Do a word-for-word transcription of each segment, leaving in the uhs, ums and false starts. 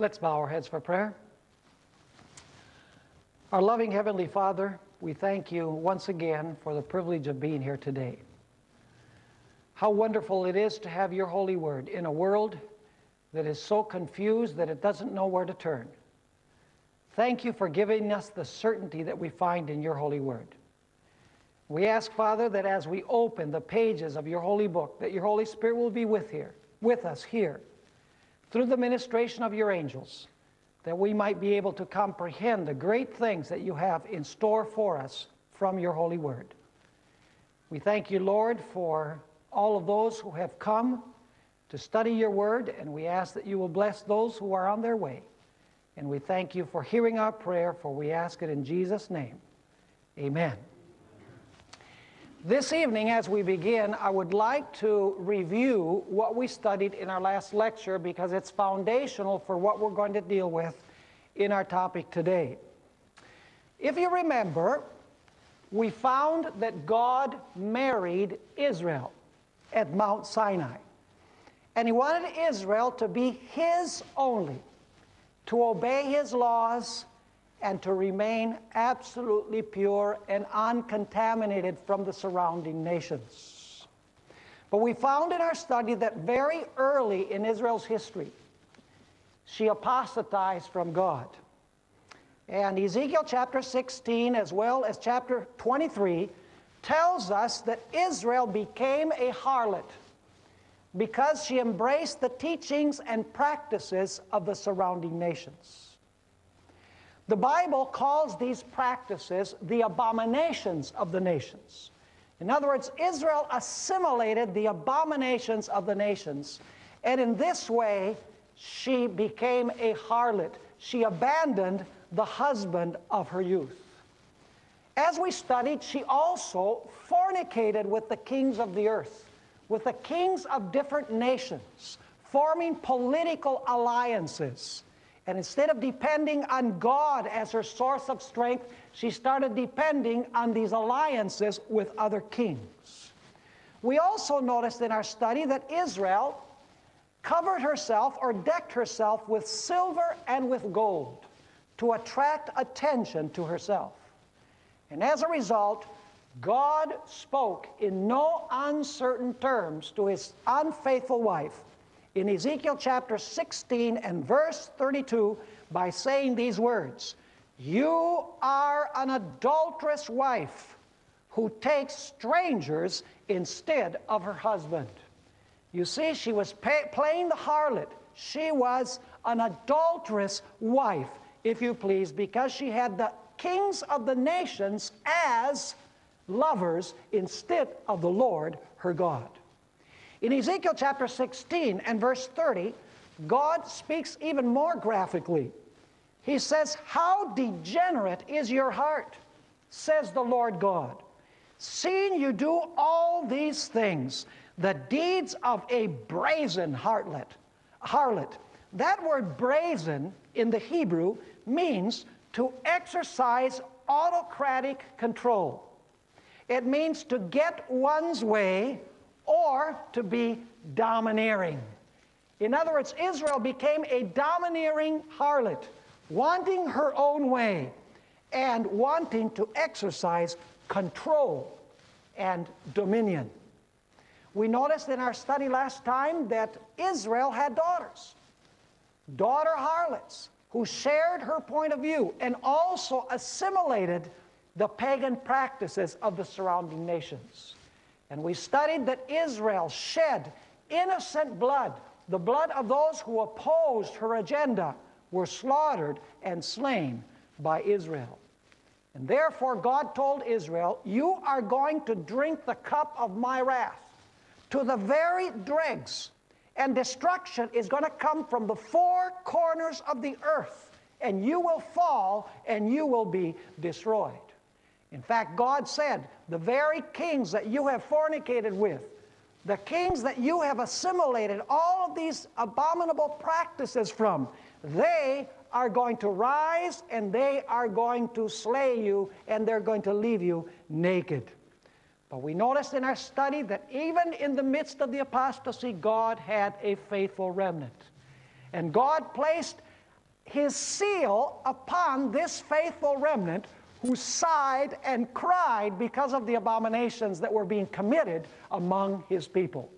Let's bow our heads for prayer. Our loving Heavenly Father, we thank you once again for the privilege of being here today. How wonderful it is to have your holy word in a world that is so confused that it doesn't know where to turn. Thank you for giving us the certainty that we find in your holy word. We ask, Father, that as we open the pages of your holy book, that your Holy Spirit will be with here, with us here, through the ministration of your angels, that we might be able to comprehend the great things that you have in store for us from your holy word. We thank you, Lord, for all of those who have come to study your word, and we ask that you will bless those who are on their way. And we thank you for hearing our prayer, for we ask it in Jesus' name. Amen. This evening, as we begin, I would like to review what we studied in our last lecture, because it's foundational for what we're going to deal with in our topic today. If you remember, we found that God married Israel at Mount Sinai, and he wanted Israel to be his only, to obey his laws, and to remain absolutely pure and uncontaminated from the surrounding nations. But we found in our study that very early in Israel's history, she apostatized from God. And Ezekiel chapter sixteen, as well as chapter twenty-three, tells us that Israel became a harlot because she embraced the teachings and practices of the surrounding nations. The Bible calls these practices the abominations of the nations. In other words, Israel assimilated the abominations of the nations, and in this way, she became a harlot. She abandoned the husband of her youth. As we studied, she also fornicated with the kings of the earth, with the kings of different nations, forming political alliances. And instead of depending on God as her source of strength, she started depending on these alliances with other kings. We also noticed in our study that Israel covered herself or decked herself with silver and with gold to attract attention to herself. And as a result, God spoke in no uncertain terms to his unfaithful wife in Ezekiel chapter sixteen and verse thirty-two by saying these words, "You are an adulterous wife who takes strangers instead of her husband." You see, she was pay, playing the harlot. She was an adulterous wife, if you please, because she had the kings of the nations as lovers instead of the Lord her God. In Ezekiel chapter sixteen and verse thirty, God speaks even more graphically. He says, "How degenerate is your heart, says the Lord God, seeing you do all these things, the deeds of a brazen harlot." Harlot. That word brazen in the Hebrew means to exercise autocratic control. It means to get one's way or to be domineering. In other words, Israel became a domineering harlot, wanting her own way and wanting to exercise control and dominion. We noticed in our study last time that Israel had daughters, daughter harlots, who shared her point of view and also assimilated the pagan practices of the surrounding nations. And we studied that Israel shed innocent blood. The blood of those who opposed her agenda were slaughtered and slain by Israel. And therefore God told Israel, "You are going to drink the cup of my wrath to the very dregs, and destruction is going to come from the four corners of the earth, and you will fall and you will be destroyed." In fact, God said, "The very kings that you have fornicated with, the kings that you have assimilated all of these abominable practices from, they are going to rise and they are going to slay you and they're going to leave you naked." But we noticed in our study that even in the midst of the apostasy, God had a faithful remnant. And God placed his seal upon this faithful remnant who sighed and cried because of the abominations that were being committed among his people.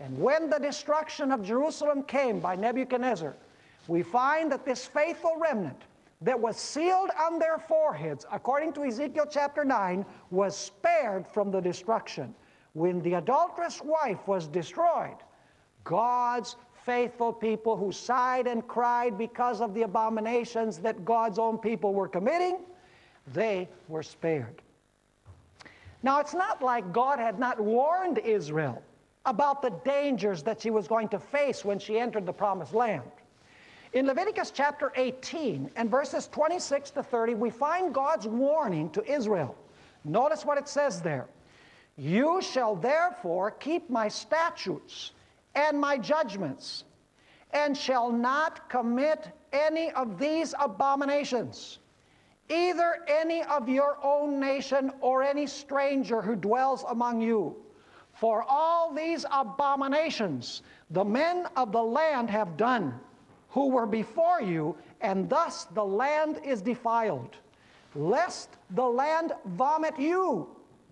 And when the destruction of Jerusalem came by Nebuchadnezzar, we find that this faithful remnant that was sealed on their foreheads, according to Ezekiel chapter nine, was spared from the destruction. When the adulterous wife was destroyed, God's faithful people who sighed and cried because of the abominations that God's own people were committing, they were spared. Now, it's not like God had not warned Israel about the dangers that she was going to face when she entered the Promised Land. In Leviticus chapter eighteen and verses twenty-six to thirty, we find God's warning to Israel. Notice what it says there. You shall therefore keep my statutes and my judgments, and shall not commit any of these abominations, either any of your own nation or any stranger who dwells among you. For all these abominations the men of the land have done, who were before you, and thus the land is defiled, lest the land vomit you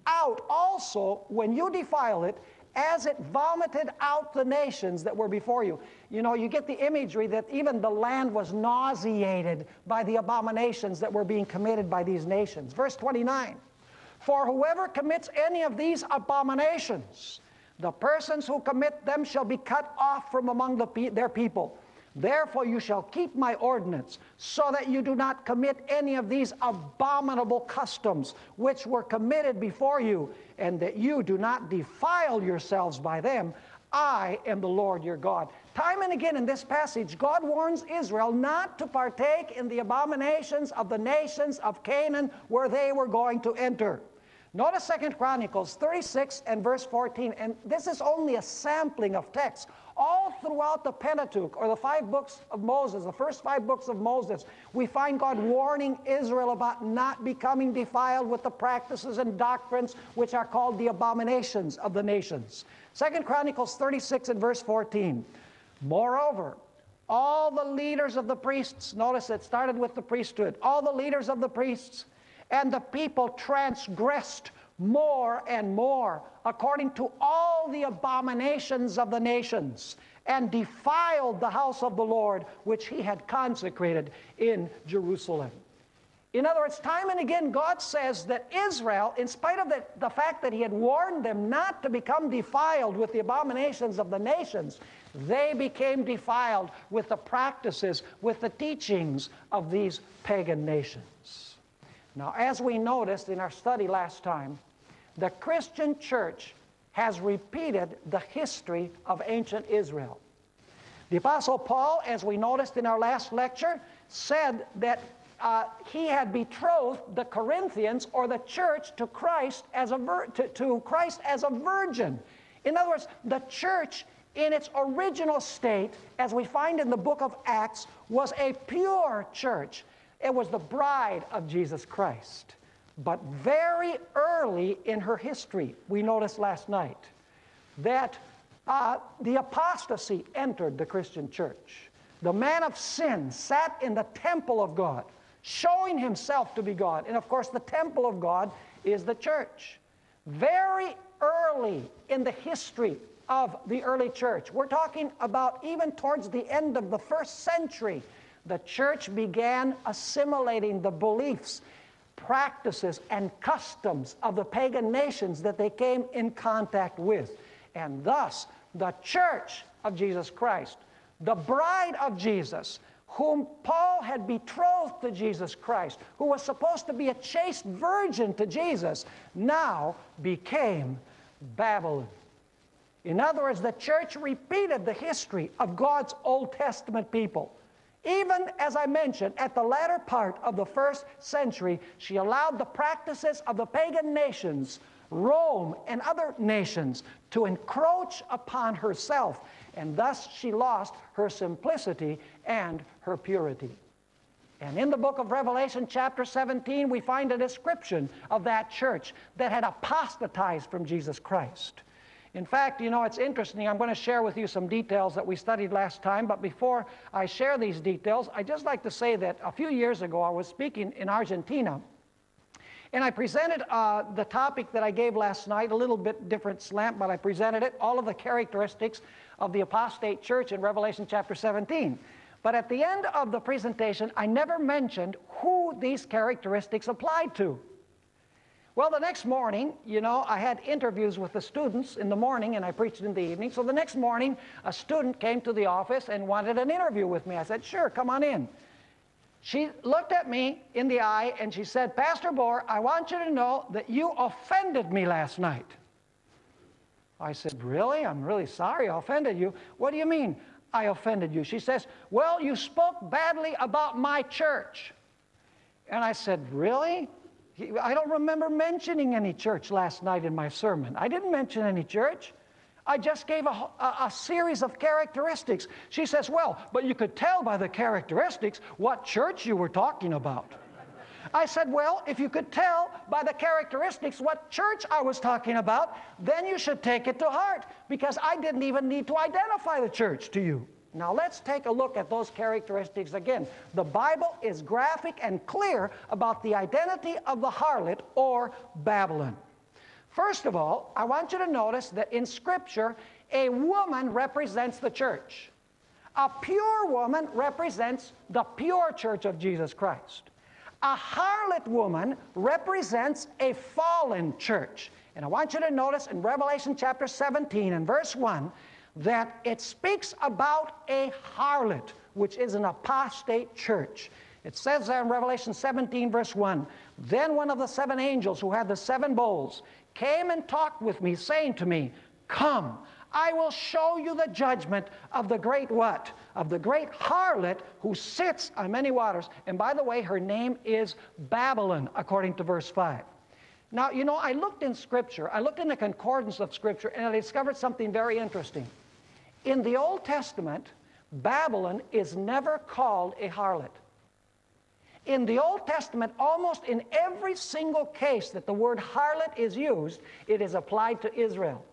out also when you defile it, as it vomited out the nations that were before you. You know, you get the imagery that even the land was nauseated by the abominations that were being committed by these nations. Verse twenty-nine, for whoever commits any of these abominations, the persons who commit them shall be cut off from among the pe their people. Therefore you shall keep my ordinance, so that you do not commit any of these abominable customs which were committed before you, and that you do not defile yourselves by them. I am the Lord your God. Time and again in this passage, God warns Israel not to partake in the abominations of the nations of Canaan where they were going to enter. Notice Second Chronicles thirty-six and verse fourteen, and this is only a sampling of texts. All throughout the Pentateuch, or the five books of Moses, the first five books of Moses, we find God warning Israel about not becoming defiled with the practices and doctrines which are called the abominations of the nations. Second Chronicles thirty-six and verse fourteen, moreover, all the leaders of the priests, notice it started with the priesthood, all the leaders of the priests, and the people transgressed more and more according to all the abominations of the nations, and defiled the house of the Lord which he had consecrated in Jerusalem. In other words, time and again God says that Israel, in spite of the, the fact that he had warned them not to become defiled with the abominations of the nations, they became defiled with the practices, with the teachings of these pagan nations. Now, as we noticed in our study last time, the Christian church has repeated the history of ancient Israel. The Apostle Paul, as we noticed in our last lecture, said that uh, he had betrothed the Corinthians, or the church, to Christ as a vir to, to Christ as a virgin. In other words, the church in its original state, as we find in the book of Acts, was a pure church. It was the bride of Jesus Christ. But very early in her history, we noticed last night, that uh, the apostasy entered the Christian church. The man of sin sat in the temple of God, showing himself to be God. And of course, the temple of God is the church. Very early in the history of the early church, we're talking about even towards the end of the first century, the church began assimilating the beliefs, practices, and customs of the pagan nations that they came in contact with. And thus, the church of Jesus Christ, the bride of Jesus, whom Paul had betrothed to Jesus Christ, who was supposed to be a chaste virgin to Jesus, now became Babylon. In other words, the church repeated the history of God's Old Testament people. Even, as I mentioned, at the latter part of the first century, she allowed the practices of the pagan nations, Rome and other nations, to encroach upon herself, and thus she lost her simplicity and her purity. And in the book of Revelation chapter seventeen, we find a description of that church that had apostatized from Jesus Christ. In fact, you know, it's interesting. I'm going to share with you some details that we studied last time, but before I share these details, I'd just like to say that a few years ago I was speaking in Argentina, and I presented uh, the topic that I gave last night, a little bit different slant, but I presented it, all of the characteristics of the apostate church in Revelation chapter seventeen. But at the end of the presentation, I never mentioned who these characteristics applied to. Well, the next morning, you know, I had interviews with the students in the morning, and I preached in the evening. So the next morning, a student came to the office and wanted an interview with me. I said, sure, come on in. She looked at me in the eye and she said, Pastor Bohr, I want you to know that you offended me last night. I said, really? I'm really sorry I offended you. What do you mean I offended you? She says, well, you spoke badly about my church. And I said, really? I don't remember mentioning any church last night in my sermon. I didn't mention any church. I just gave a, a, a series of characteristics. She says, well, but you could tell by the characteristics what church you were talking about. I said, well, if you could tell by the characteristics what church I was talking about, then you should take it to heart, because I didn't even need to identify the church to you. Now let's take a look at those characteristics again. The Bible is graphic and clear about the identity of the harlot or Babylon. First of all, I want you to notice that in Scripture, a woman represents the church. A pure woman represents the pure church of Jesus Christ. A harlot woman represents a fallen church. And I want you to notice in Revelation chapter seventeen and verse one that it speaks about a harlot, which is an apostate church. It says there in Revelation seventeen verse one, then one of the seven angels who had the seven bowls came and talked with me, saying to me, come, I will show you the judgment of the great what? Of the great harlot who sits on many waters. And by the way, her name is Babylon, according to verse five. Now, you know, I looked in Scripture, I looked in the concordance of Scripture, and I discovered something very interesting. In the Old Testament, Babylon is never called a harlot. In the Old Testament, almost in every single case that the word harlot is used, it is applied to Israel.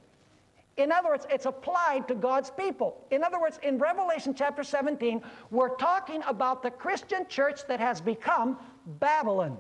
In other words, it's applied to God's people. In other words, in Revelation chapter seventeen, we're talking about the Christian church that has become Babylon.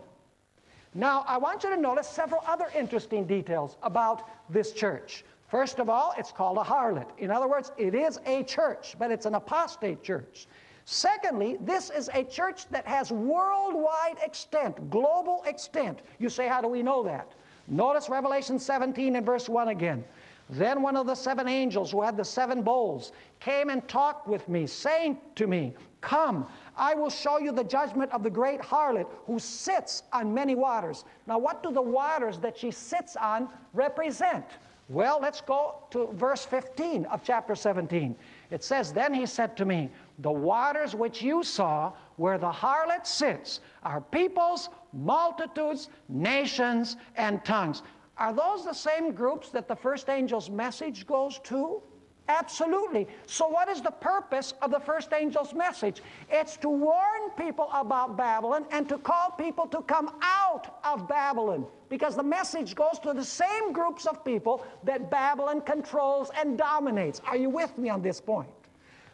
Now, I want you to notice several other interesting details about this church. First of all, it's called a harlot. In other words, it is a church, but it's an apostate church. Secondly, this is a church that has worldwide extent, global extent. You say, how do we know that? Notice Revelation seventeen and verse one again. Then one of the seven angels who had the seven bowls came and talked with me, saying to me, come, I will show you the judgment of the great harlot who sits on many waters. Now, what do the waters that she sits on represent? Well, let's go to verse fifteen of chapter seventeen. It says, then he said to me, the waters which you saw where the harlot sits are peoples, multitudes, nations, and tongues. Are those the same groups that the first angel's message goes to? Absolutely. So what is the purpose of the first angel's message? It's to warn people about Babylon and to call people to come out of Babylon, because the message goes to the same groups of people that Babylon controls and dominates. Are you with me on this point?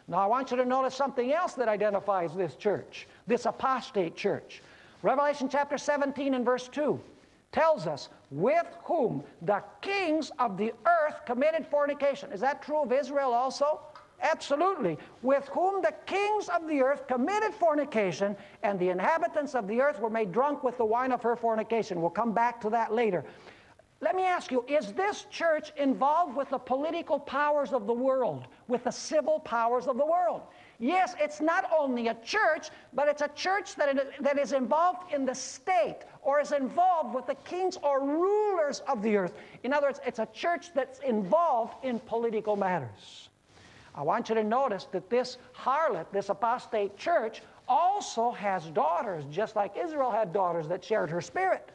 Now I want you to notice something else that identifies this church, this apostate church. Revelation chapter seventeen and verse two tells us, with whom the kings of the earth committed fornication. Is that true of Israel also? Absolutely. With whom the kings of the earth committed fornication, and the inhabitants of the earth were made drunk with the wine of her fornication. We'll come back to that later. Let me ask you, is this church involved with the political powers of the world, with the civil powers of the world? Yes, it's not only a church, but it's a church that, it, that is involved in the state, or is involved with the kings or rulers of the earth. In other words, it's a church that's involved in political matters. I want you to notice that this harlot, this apostate church, also has daughters, just like Israel had daughters that shared her spirit.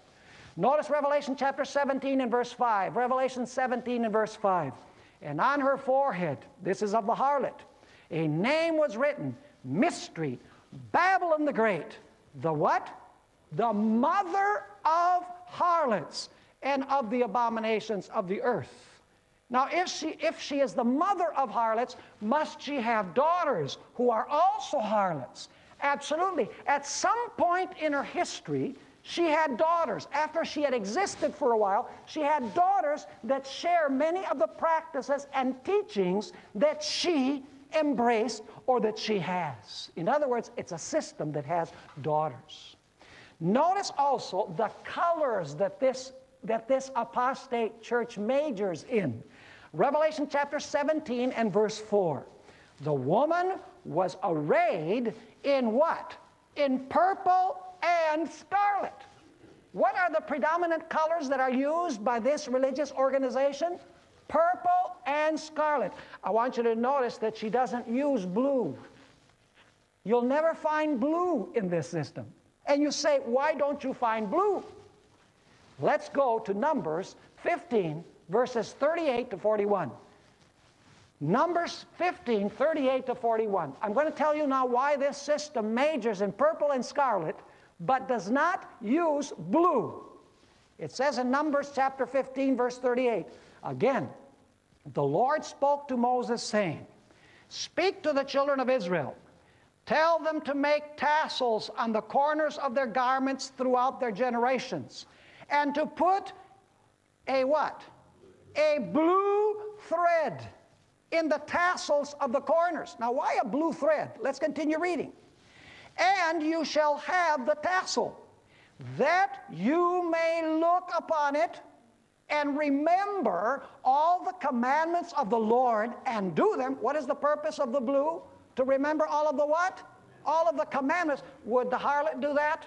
Notice Revelation chapter seventeen and verse five. Revelation seventeen and verse five. And on her forehead, this is of the harlot, a name was written, Mystery, Babylon the Great, the what? The mother of harlots and of the abominations of the earth. Now, if she, if she is the mother of harlots, must she have daughters who are also harlots? Absolutely. At some point in her history, she had daughters. After she had existed for a while, she had daughters that share many of the practices and teachings that she embraced or that she has. In other words, it's a system that has daughters. Notice also the colors that this, that this apostate church majors in. Revelation chapter seventeen and verse four. The woman was arrayed in what? In purple and scarlet. What are the predominant colors that are used by this religious organization? Purple and scarlet. I want you to notice that she doesn't use blue. You'll never find blue in this system. And you say, why don't you find blue? Let's go to Numbers fifteen, verses thirty-eight to forty-one. Numbers fifteen, thirty-eight to forty-one. I'm going to tell you now why this system majors in purple and scarlet, but does not use blue. It says in Numbers chapter fifteen, verse thirty-eight, again, the Lord spoke to Moses, saying, "Speak to the children of Israel. Tell them to make tassels on the corners of their garments throughout their generations, and to put a what? A blue thread in the tassels of the corners." Now, why a blue thread? Let's continue reading. "And you shall have the tassel, that you may look upon it and remember all the commandments of the Lord and do them." What is the purpose of the blue? To remember all of the what? All of the commandments. Would the harlot do that?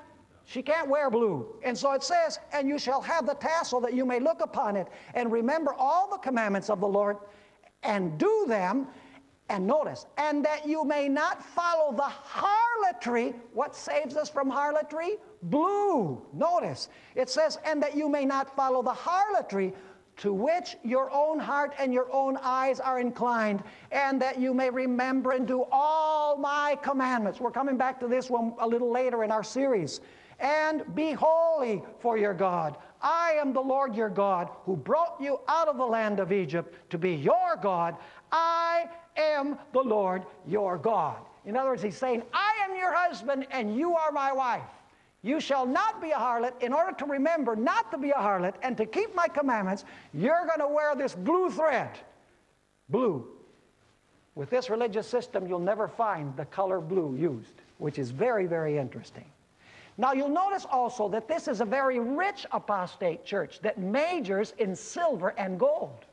She can't wear blue. And so it says, "And you shall have the tassel, that you may look upon it and remember all the commandments of the Lord and do them." And notice, "and that you may not follow the harlotry." What saves us from harlotry? Blue. Notice, it says, "and that you may not follow the harlotry, to which your own heart and your own eyes are inclined, and that you may remember and do all my commandments." We're coming back to this one a little later in our series. "And be holy, for your God. I am the Lord your God, who brought you out of the land of Egypt to be your God. I am the Lord your God." In other words, he's saying, I am your husband and you are my wife. You shall not be a harlot. In order to remember not to be a harlot and to keep my commandments, you're going to wear this blue thread. Blue. With this religious system, you'll never find the color blue used, which is very, very interesting. Now, you'll notice also that this is a very rich apostate church that majors in silver and gold.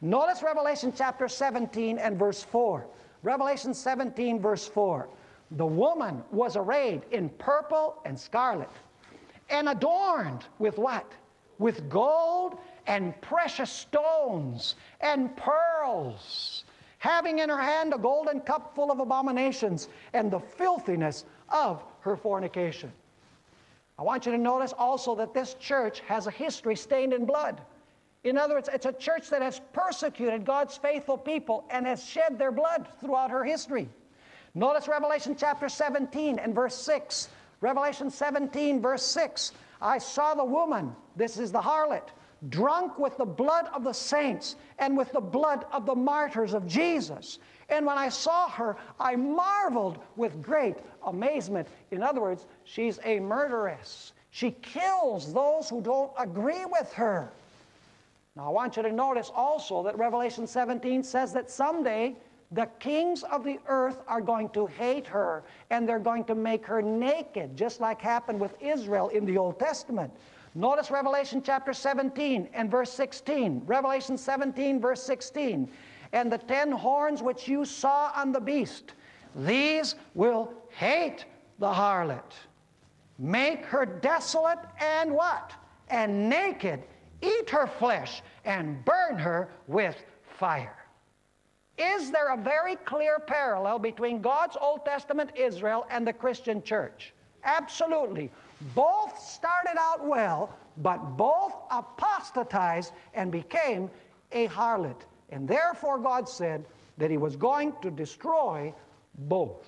Notice Revelation chapter seventeen and verse four. Revelation seventeen, verse four. "The woman was arrayed in purple and scarlet, and adorned with" what? "With gold and precious stones and pearls, having in her hand a golden cup full of abominations and the filthiness of her fornication." I want you to notice also that this church has a history stained in blood. In other words, it's a church that has persecuted God's faithful people and has shed their blood throughout her history. Notice Revelation chapter seventeen and verse six. Revelation seventeen, verse six. "I saw the woman," this is the harlot, "drunk with the blood of the saints and with the blood of the martyrs of Jesus. And when I saw her, I marveled with great amazement." In other words, she's a murderess. She kills those who don't agree with her. Now, I want you to notice also that Revelation seventeen says that someday the kings of the earth are going to hate her, and they're going to make her naked, just like happened with Israel in the Old Testament. Notice Revelation chapter seventeen and verse sixteen. Revelation seventeen, verse sixteen. "And the ten horns which you saw on the beast, these will hate the harlot, make her desolate and" what? "And naked, eat her flesh, and burn her with fire." Is there a very clear parallel between God's Old Testament Israel and the Christian church? Absolutely. Both started out well, but both apostatized and became a harlot. And therefore, God said that He was going to destroy both.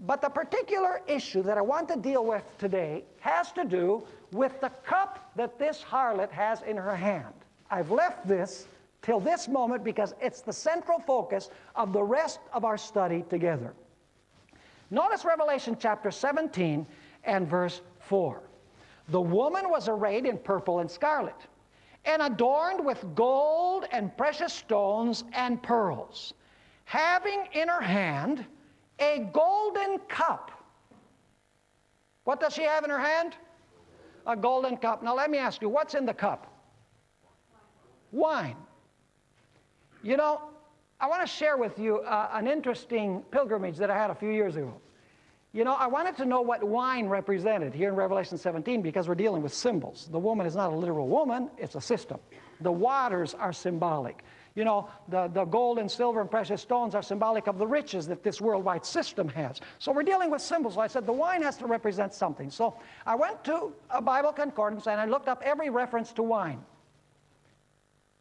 But the particular issue that I want to deal with today has to do with the cup that this harlot has in her hand. I've left this till this moment because it's the central focus of the rest of our study together. Notice Revelation chapter seventeen and verse four. The woman was arrayed in purple and scarlet, and adorned with gold and precious stones and pearls, having in her hand a golden cup. What does she have in her hand? A golden cup. Now let me ask you, what's in the cup? Wine. You know, I want to share with you uh, an interesting pilgrimage that I had a few years ago. You know, I wanted to know what wine represented here in Revelation seventeen because we're dealing with symbols. The woman is not a literal woman, it's a system. The waters are symbolic. You know, the, the gold and silver and precious stones are symbolic of the riches that this worldwide system has. So we're dealing with symbols. So I said the wine has to represent something. So I went to a Bible concordance and I looked up every reference to wine.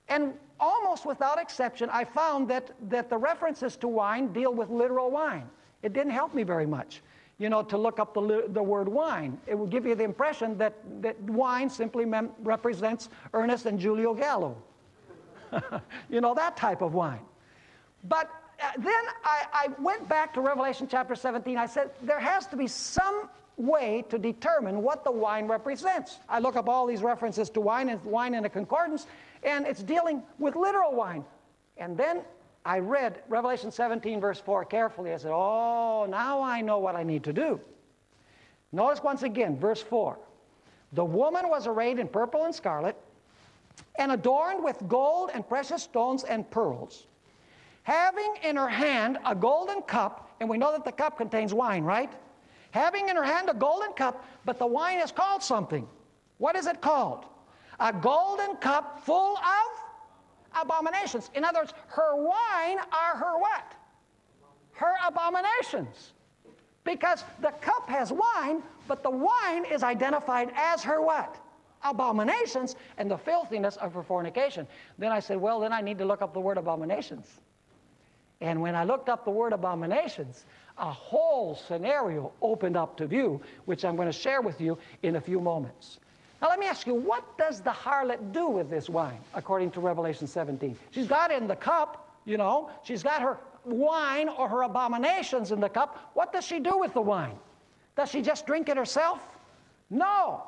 And almost without exception, I found that, that the references to wine deal with literal wine. It didn't help me very much, you know, to look up the, the word wine. It will give you the impression that, that wine simply represents Ernest and Julio Gallo. You know, that type of wine. But uh, then I, I went back to Revelation chapter seventeen. I said, there has to be some way to determine what the wine represents. I look up all these references to wine and wine in a concordance, and it's dealing with literal wine. And then I read Revelation seventeen, verse four carefully. I said, oh, now I know what I need to do. Notice once again, verse four. The woman was arrayed in purple and scarlet, and adorned with gold and precious stones and pearls, having in her hand a golden cup, and we know that the cup contains wine, right? Having in her hand a golden cup, but the wine is called something. What is it called? A golden cup full of abominations. In other words, her wine are her what? Her abominations. Because the cup has wine, but the wine is identified as her what? Abominations, and the filthiness of her fornication. Then I said, well, then I need to look up the word abominations. And when I looked up the word abominations, a whole scenario opened up to view, which I'm going to share with you in a few moments. Now let me ask you, what does the harlot do with this wine, according to Revelation seventeen? She's got it in the cup, you know. She's got her wine or her abominations in the cup. What does she do with the wine? Does she just drink it herself? No.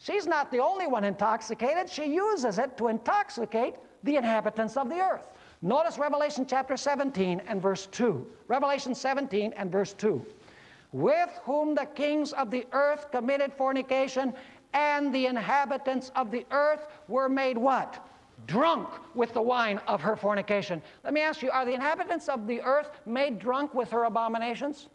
She's not the only one intoxicated. She uses it to intoxicate the inhabitants of the earth. Notice Revelation chapter seventeen and verse two. Revelation seventeen and verse two. With whom the kings of the earth committed fornication, and the inhabitants of the earth were made what? Drunk with the wine of her fornication. Let me ask you, are the inhabitants of the earth made drunk with her abominations?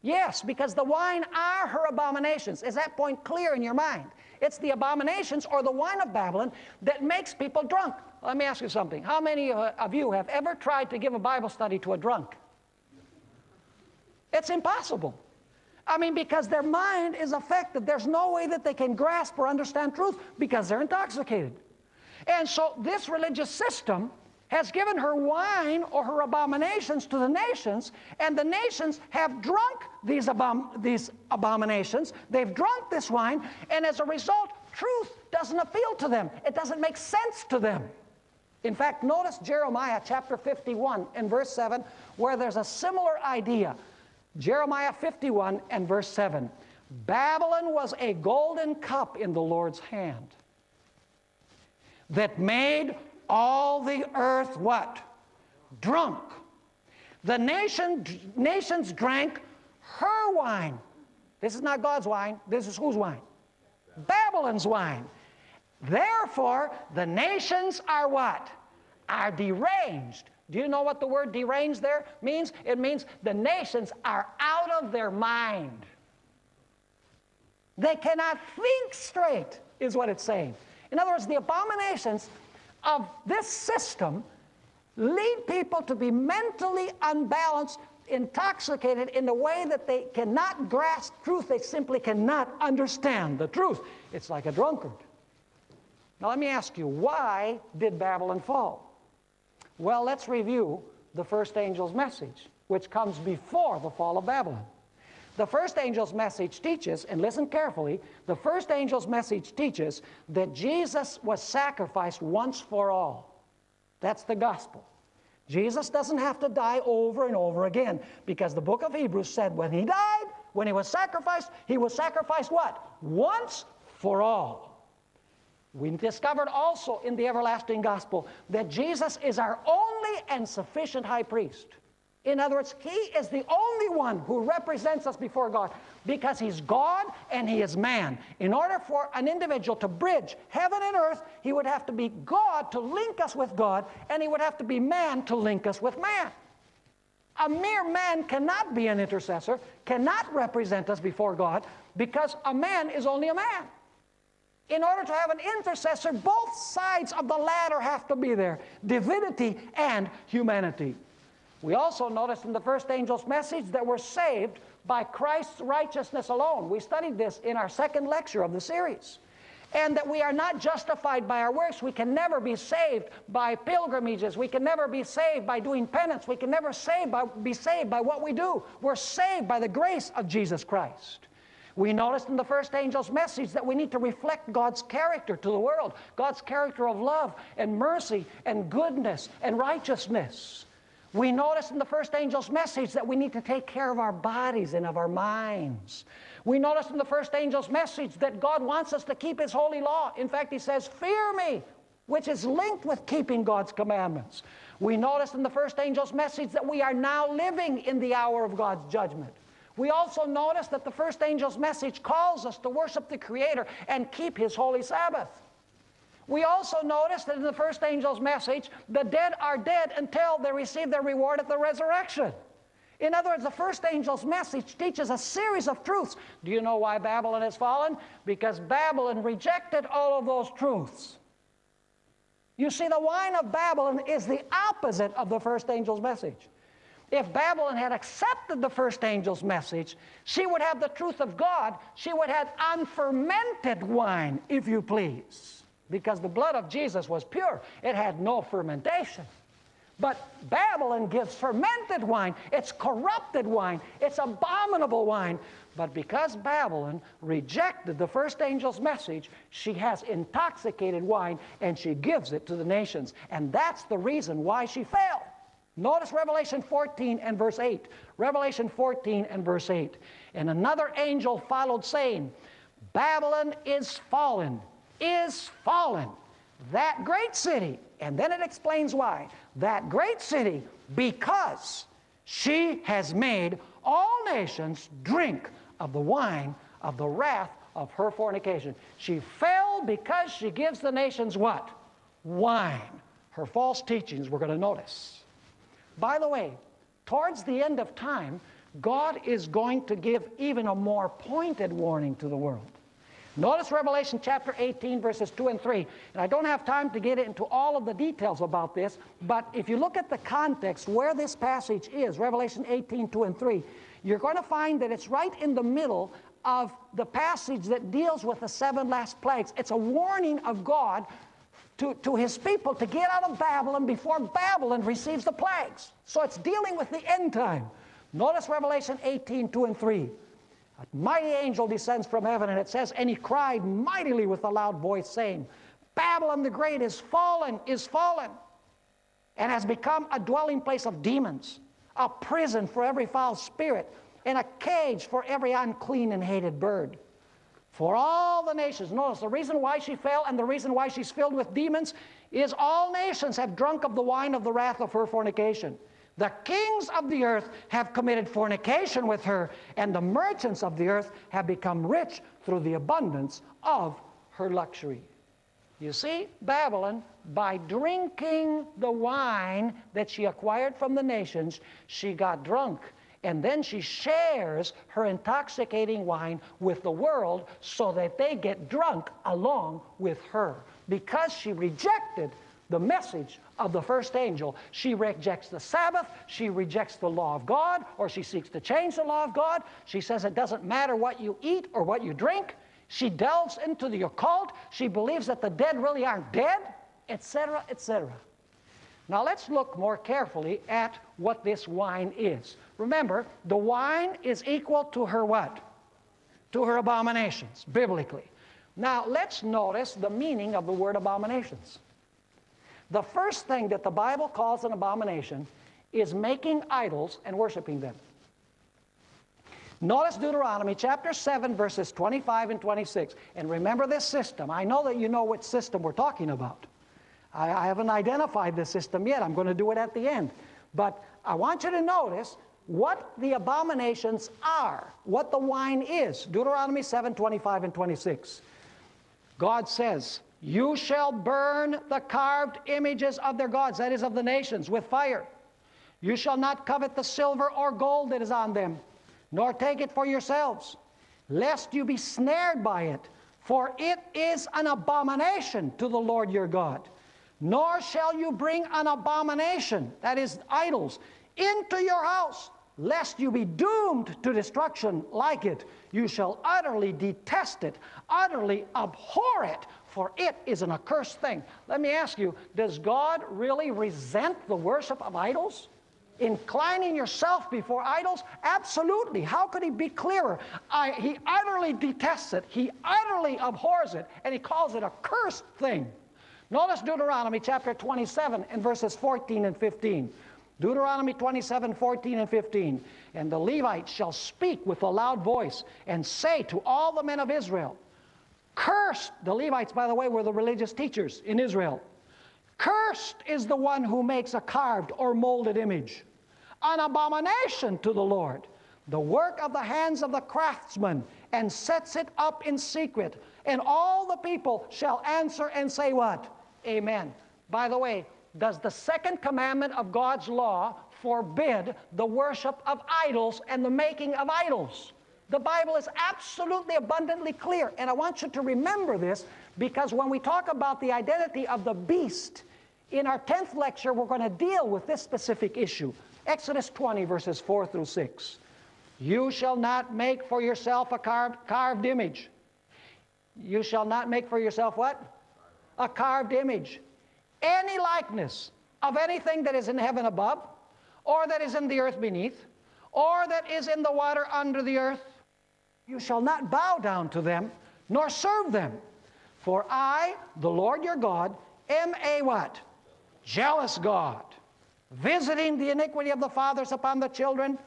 Yes, because the wine are her abominations. Is that point clear in your mind? It's the abominations or the wine of Babylon that makes people drunk. Let me ask you something. How many of you have ever tried to give a Bible study to a drunk? It's impossible. I mean, because their mind is affected. There's no way that they can grasp or understand truth because they're intoxicated. And so this religious system has given her wine or her abominations to the nations, and the nations have drunk these, abom these abominations. They've drunk this wine, and as a result, truth doesn't appeal to them. It doesn't make sense to them. In fact, notice Jeremiah chapter fifty-one and verse seven, where there's a similar idea. Jeremiah fifty-one and verse seven. Babylon was a golden cup in the Lord's hand that made all the earth what? Drunk. The nation, nations drank her wine. This is not God's wine. This is whose wine? Babylon's wine. Therefore, the nations are what? Are deranged. Do you know what the word deranged there means? It means the nations are out of their mind. They cannot think straight, is what it's saying. In other words, the abominations of this system lead people to be mentally unbalanced, intoxicated in a way that they cannot grasp truth. They simply cannot understand the truth. It's like a drunkard. Now let me ask you, why did Babylon fall? Well, let's review the first angel's message, which comes before the fall of Babylon. The first angel's message teaches, and listen carefully, the first angel's message teaches that Jesus was sacrificed once for all That's the gospel. Jesus doesn't have to die over and over again, because the book of Hebrews said when he died, when he was sacrificed, he was sacrificed what? Once for all. We discovered also in the everlasting gospel that Jesus is our only and sufficient high priest. In other words, he is the only one who represents us before God, because he's God and he is man. In order for an individual to bridge heaven and earth, he would have to be God to link us with God, and he would have to be man to link us with man. A mere man cannot be an intercessor, cannot represent us before God, because a man is only a man. In order to have an intercessor, both sides of the ladder have to be there, divinity and humanity. We also noticed in the first angel's message that we're saved by Christ's righteousness alone. We studied this in our second lecture of the series. And that we are not justified by our works. We can never be saved by pilgrimages. We can never be saved by doing penance. We can never save by, be saved by what we do. We're saved by the grace of Jesus Christ. We noticed in the first angel's message that we need to reflect God's character to the world. God's character of love and mercy and goodness and righteousness. We noticed in the first angel's message that we need to take care of our bodies and of our minds. We noticed in the first angel's message that God wants us to keep his holy law. In fact, he says, "Fear me," which is linked with keeping God's commandments. We noticed in the first angel's message that we are now living in the hour of God's judgment. We also noticed that the first angel's message calls us to worship the Creator and keep his holy Sabbath. We also noticed that in the first angel's message, the dead are dead until they receive their reward at the resurrection. In other words, the first angel's message teaches a series of truths. Do you know why Babylon has fallen? Because Babylon rejected all of those truths. You see, the wine of Babylon is the opposite of the first angel's message. If Babylon had accepted the first angel's message, she would have the truth of God. She would have unfermented wine, if you please. Because the blood of Jesus was pure. It had no fermentation. But Babylon gives fermented wine. It's corrupted wine. It's abominable wine. But because Babylon rejected the first angel's message, she has intoxicated wine, and she gives it to the nations. And that's the reason why she failed. Notice Revelation fourteen and verse eight. Revelation fourteen and verse eight. And another angel followed, saying, "Babylon is fallen, is fallen, that great city," and then it explains why, "that great city, because she has made all nations drink of the wine of the wrath of her fornication." She fell because she gives the nations what? Wine. Her false teachings we're going to notice. By the way, towards the end of time, God is going to give even a more pointed warning to the world. Notice Revelation chapter eighteen, verses two and three. And I don't have time to get into all of the details about this, but if you look at the context where this passage is, Revelation eighteen, two and three, you're going to find that it's right in the middle of the passage that deals with the seven last plagues. It's a warning of God to, to his people to get out of Babylon before Babylon receives the plagues. So it's dealing with the end time. Notice Revelation eighteen, two and three. A mighty angel descends from heaven, and it says, "And he cried mightily with a loud voice, saying, Babylon the great is fallen, is fallen, and has become a dwelling place of demons, a prison for every foul spirit, and a cage for every unclean and hated bird. For all the nations," notice the reason why she fell and the reason why she's filled with demons, is "all nations have drunk of the wine of the wrath of her fornication. The kings of the earth have committed fornication with her, and the merchants of the earth have become rich through the abundance of her luxury." You see, Babylon, by drinking the wine that she acquired from the nations, she got drunk. And then she shares her intoxicating wine with the world so that they get drunk along with her. Because she rejected the message of the first angel, she rejects the Sabbath, she rejects the law of God, or she seeks to change the law of God. She says it doesn't matter what you eat or what you drink. She delves into the occult. She believes that the dead really aren't dead, et cetera, et cetera. Now let's look more carefully at what this wine is. Remember, the wine is equal to her what? To her abominations, biblically. Now let's notice the meaning of the word abominations. The first thing that the Bible calls an abomination is making idols and worshiping them. Notice Deuteronomy chapter seven, verses twenty-five and twenty-six. And remember this system. I know that you know which system we're talking about. I, I haven't identified this system yet. I'm going to do it at the end. But I want you to notice what the abominations are, what the wine is. Deuteronomy seven, twenty-five and twenty-six. God says, "You shall burn the carved images of their gods," that is, of the nations, "with fire. You shall not covet the silver or gold that is on them, nor take it for yourselves, lest you be snared by it, for it is an abomination to the Lord your God. Nor shall you bring an abomination," that is, idols, "into your house, lest you be doomed to destruction like it. You shall utterly detest it, utterly abhor it, for it is an accursed thing." Let me ask you, does God really resent the worship of idols? Inclining yourself before idols? Absolutely. How could he be clearer? I, he utterly detests it. He utterly abhors it, and he calls it a cursed thing. Notice Deuteronomy chapter twenty-seven and verses fourteen and fifteen. Deuteronomy twenty-seven, fourteen and fifteen. "And the Levites shall speak with a loud voice and say to all the men of Israel," cursed, the Levites, by the way, were the religious teachers in Israel, "cursed is the one who makes a carved or molded image, an abomination to the Lord, the work of the hands of the craftsman, and sets it up in secret. And all the people shall answer and say," what? "Amen." By the way, does the second commandment of God's law forbid the worship of idols and the making of idols? The Bible is absolutely abundantly clear, and I want you to remember this, because when we talk about the identity of the beast, in our tenth lecture we're going to deal with this specific issue. Exodus twenty, verses four through six. "You shall not make for yourself a carved, carved image." You shall not make for yourself what? "A carved image. Any likeness of anything that is in heaven above, or that is in the earth beneath, or that is in the water under the earth. You shall not bow down to them, nor serve them. For I, the Lord your God, am a" what? "Jealous God, visiting the iniquity of the fathers upon the children,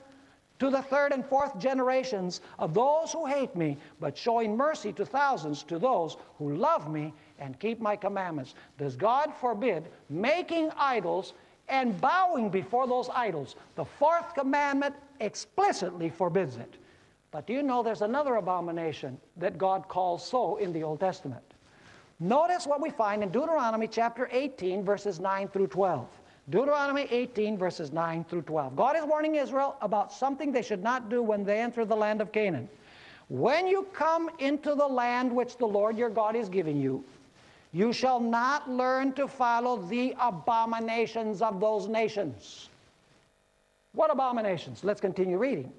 to the third and fourth generations of those who hate me, but showing mercy to thousands, to those who love me and keep my commandments." Does God forbid making idols and bowing before those idols? The fourth commandment explicitly forbids it. But do you know there's another abomination that God calls so in the Old Testament? Notice what we find in Deuteronomy chapter eighteen, verses nine through twelve. Deuteronomy eighteen, verses nine through twelve. God is warning Israel about something they should not do when they enter the land of Canaan. "When you come into the land which the Lord your God is giving you, you shall not learn to follow the abominations of those nations." What abominations? Let's continue reading.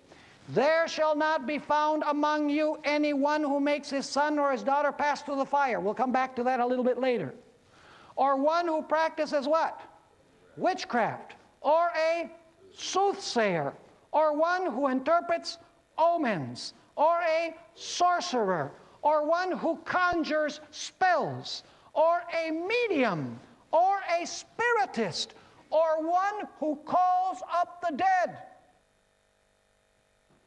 "There shall not be found among you anyone who makes his son or his daughter pass through the fire." We'll come back to that a little bit later. "Or one who practices" what? "Witchcraft, or a soothsayer, or one who interprets omens, or a sorcerer, or one who conjures spells, or a medium, or a spiritist, or one who calls up the dead."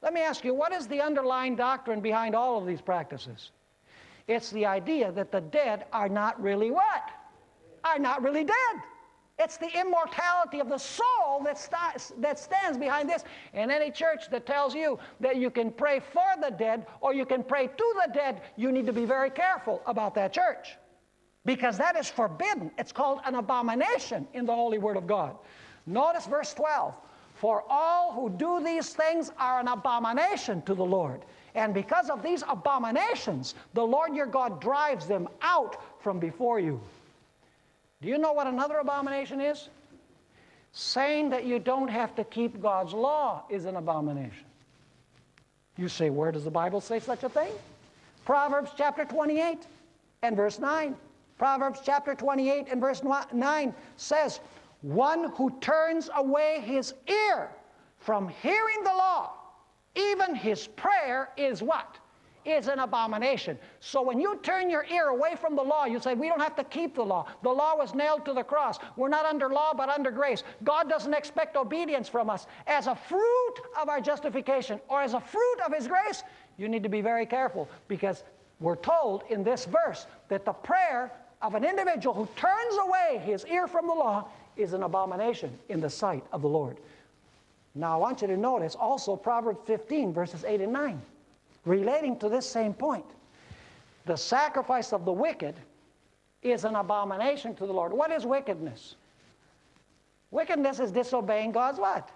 Let me ask you, what is the underlying doctrine behind all of these practices? It's the idea that the dead are not really what? Are not really dead. It's the immortality of the soul that, st that stands behind this. And any church that tells you that you can pray for the dead or you can pray to the dead, you need to be very careful about that church, because that is forbidden. It's called an abomination in the Holy Word of God. Notice verse twelve. "For all who do these things are an abomination to the Lord. And because of these abominations, the Lord your God drives them out from before you." Do you know what another abomination is? Saying that you don't have to keep God's law is an abomination. You say, where does the Bible say such a thing? Proverbs chapter twenty-eight and verse nine. Proverbs chapter twenty-eight and verse nine says, "One who turns away his ear from hearing the law, even his prayer is" what? is an abomination. So when you turn your ear away from the law, you say, we don't have to keep the law. The law was nailed to the cross. We're not under law, but under grace. God doesn't expect obedience from us. As a fruit of our justification, or as a fruit of His grace, you need to be very careful, because we're told in this verse that the prayer of an individual who turns away his ear from the law is an abomination in the sight of the Lord. Now I want you to notice also Proverbs fifteen verses eight and nine, relating to this same point. The sacrifice of the wicked is an abomination to the Lord. What is wickedness? Wickedness is disobeying God's what?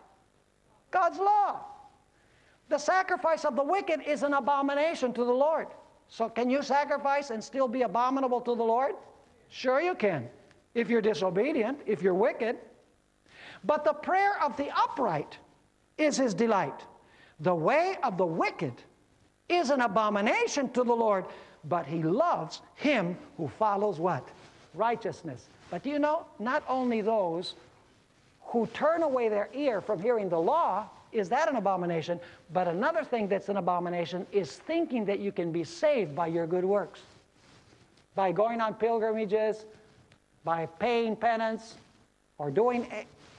God's law. The sacrifice of the wicked is an abomination to the Lord. So can you sacrifice and still be abominable to the Lord? Sure you can, if you're disobedient, if you're wicked. But the prayer of the upright is His delight. The way of the wicked is an abomination to the Lord, but He loves him who follows what? Righteousness. But you know, not only those who turn away their ear from hearing the law, is that an abomination? But another thing that's an abomination is thinking that you can be saved by your good works, by going on pilgrimages, by paying penance, or doing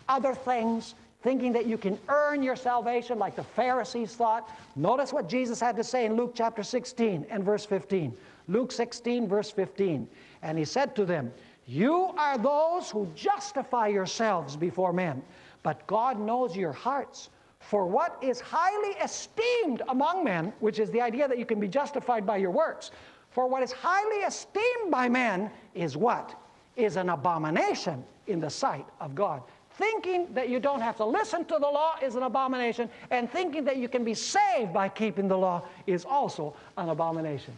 other things, thinking that you can earn your salvation like the Pharisees thought. Notice what Jesus had to say in Luke chapter sixteen and verse fifteen. Luke sixteen verse fifteen. And He said to them, you are those who justify yourselves before men, but God knows your hearts. For what is highly esteemed among men, which is the idea that you can be justified by your works, for what is highly esteemed by men is what? Is an abomination in the sight of God. Thinking that you don't have to listen to the law is an abomination, and thinking that you can be saved by keeping the law is also an abomination.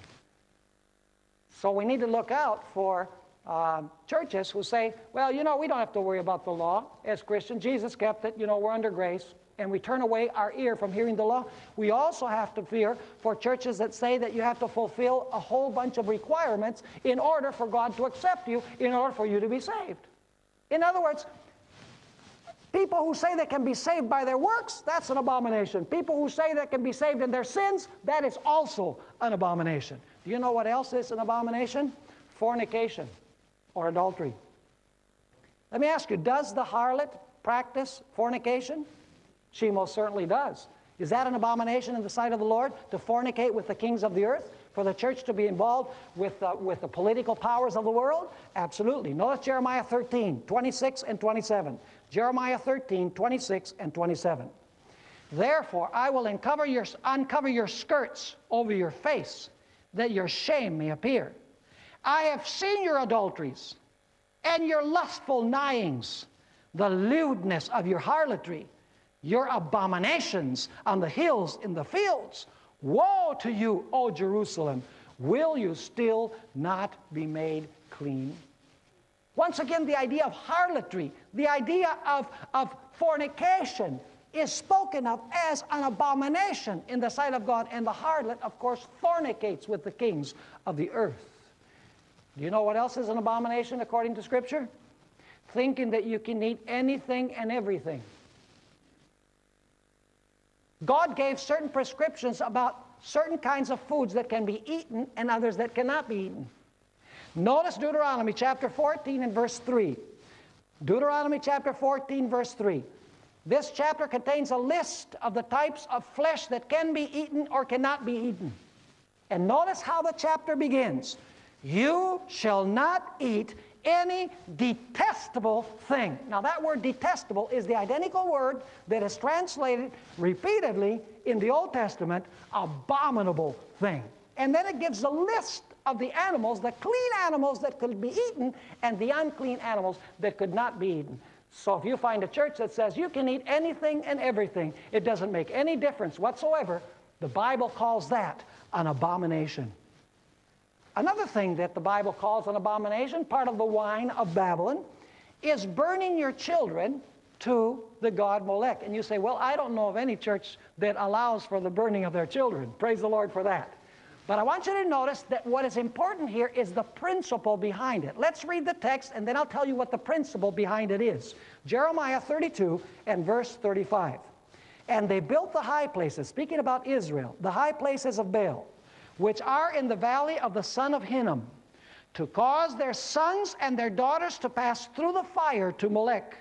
So we need to look out for Uh, churches who say, well, you know, we don't have to worry about the law as Christians. Jesus kept it, you know, we're under grace, and we turn away our ear from hearing the law. We also have to fear for churches that say that you have to fulfill a whole bunch of requirements in order for God to accept you, in order for you to be saved. In other words, people who say they can be saved by their works, that's an abomination. People who say they can be saved in their sins, that is also an abomination. Do you know what else is an abomination? Fornication. Or adultery. Let me ask you, does the harlot practice fornication? She most certainly does. Is that an abomination in the sight of the Lord, to fornicate with the kings of the earth? For the church to be involved with, uh, with the political powers of the world? Absolutely. Notice Jeremiah thirteen, twenty-six and twenty-seven. Jeremiah thirteen, twenty-six and twenty-seven. Therefore, I will uncover your, uncover your skirts over your face, that your shame may appear. I have seen your adulteries and your lustful nighings, the lewdness of your harlotry, your abominations on the hills in the fields. Woe to you, O Jerusalem! Will you still not be made clean? Once again, the idea of harlotry, the idea of, of fornication, is spoken of as an abomination in the sight of God, and the harlot, of course, fornicates with the kings of the earth. Do you know what else is an abomination according to Scripture? Thinking that you can eat anything and everything. God gave certain prescriptions about certain kinds of foods that can be eaten and others that cannot be eaten. Notice Deuteronomy chapter fourteen and verse three. Deuteronomy chapter fourteen verse three. This chapter contains a list of the types of flesh that can be eaten or cannot be eaten. And notice how the chapter begins. You shall not eat any detestable thing. Now that word detestable is the identical word that is translated repeatedly in the Old Testament, abominable thing. And then it gives a list of the animals, the clean animals that could be eaten and the unclean animals that could not be eaten. So if you find a church that says you can eat anything and everything, it doesn't make any difference whatsoever, the Bible calls that an abomination. Another thing that the Bible calls an abomination, part of the wine of Babylon, is burning your children to the god Molech. And you say, well, I don't know of any church that allows for the burning of their children. Praise the Lord for that. But I want you to notice that what is important here is the principle behind it. Let's read the text, and then I'll tell you what the principle behind it is. Jeremiah thirty-two and verse thirty-five. And they built the high places, speaking about Israel, the high places of Baal, which are in the valley of the son of Hinnom, to cause their sons and their daughters to pass through the fire to Molech,